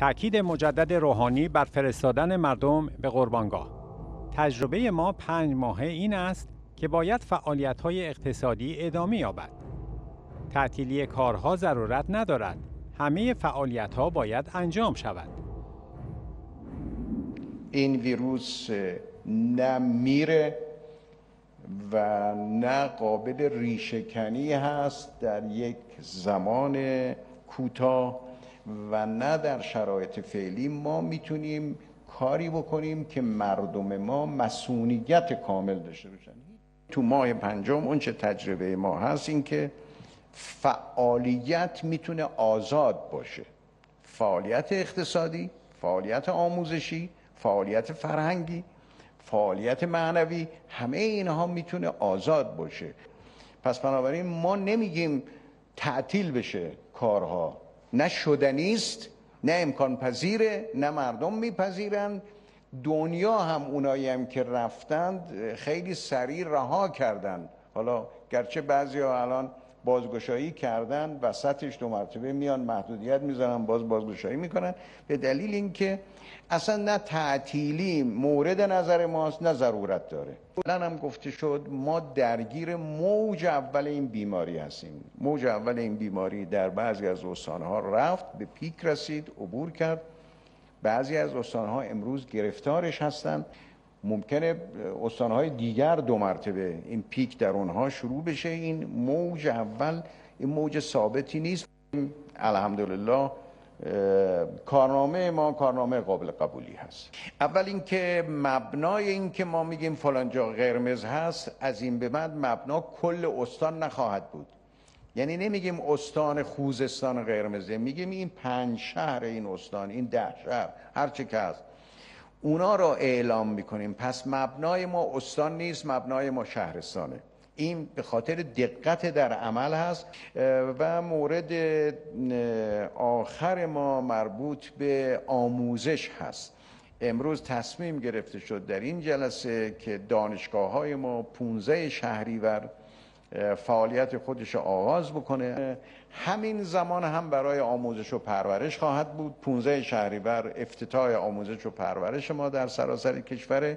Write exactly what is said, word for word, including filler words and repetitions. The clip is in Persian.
تأکید مجدد روحانی بر فرستادن مردم به قربانگاه. تجربه ما پنج ماهه این است که باید فعالیت‌های اقتصادی ادامه یابد. تعطیلی کارها ضرورت ندارد. همه فعالیت‌ها باید انجام شود. این ویروس نه میره و نه قابل ریشه‌کنی هست در یک زمان کوتاه و نه در شرایط فعلی ما میتونیم کاری بکنیم که مردم ما مسئولیت کامل داشته باشن. تو ماه پنجم اون چه تجربه ما هست این که فعالیت میتونه آزاد باشه. فعالیت اقتصادی، فعالیت آموزشی، فعالیت فرهنگی، فعالیت معنوی، همه اینها میتونه آزاد باشه. پس بنابراین ما نمیگیم تعطیل بشه کارها. نه شدنیست، نه امکان پذیره، نه مردم میپذیرند. دنیا هم اونایی هم که رفتند خیلی سریع رها کردند. حالا گرچه بعضیا الان بازگشایی کردن، وسطش دو مرتبه میان محدودیت میذارن، باز بازگشایی میکنن، به دلیل اینکه اصلا نه تعطیلی مورد نظر ماست نه ضرورت داره. الان هم گفته شد ما درگیر موج اول این بیماری هستیم. موج اول این بیماری در بعضی از استانها رفت، به پیک رسید، عبور کرد. بعضی از استانها امروز گرفتارش هستن. ممکنه استانهای دیگر دو مرتبه این پیک در اونها شروع بشه. این موج اول، این موج ثابتی نیست. الحمدلله کارنامه ما کارنامه قابل قبولی هست. اول اینکه مبنای این که ما میگیم فلان جا قرمز هست، از این به بعد مبنا کل استان نخواهد بود. یعنی نمیگیم استان خوزستان قرمزه، میگیم این پنج شهر این استان، این ده شهر، هر چه که هست، اونا را اعلام میکنیم. پس مبنای ما استان نیست، مبنای ما شهرستانه. این به خاطر دقت در عمل هست. و مورد آخر ما مربوط به آموزش هست. امروز تصمیم گرفته شد در این جلسه که دانشگاه های ما پانزده شهریور فعالیت خودش آغاز بکنه. همین زمان هم برای آموزش و پرورش خواهد بود. پانزده شهریور افتتاح آموزش و پرورش ما در سراسر کشور.